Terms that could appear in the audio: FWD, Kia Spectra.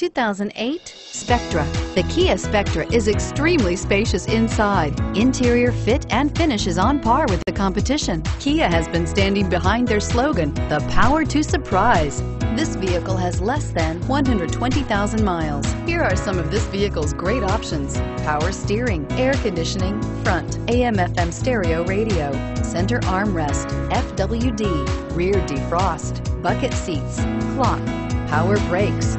2008 Spectra. The Kia Spectra is extremely spacious inside. Interior fit and finish is on par with the competition. Kia has been standing behind their slogan, "The Power to Surprise." This vehicle has less than 120,000 miles. Here are some of this vehicle's great options: power steering, air conditioning, front, AM/FM stereo radio, center armrest, FWD, rear defrost, bucket seats, clock, power brakes,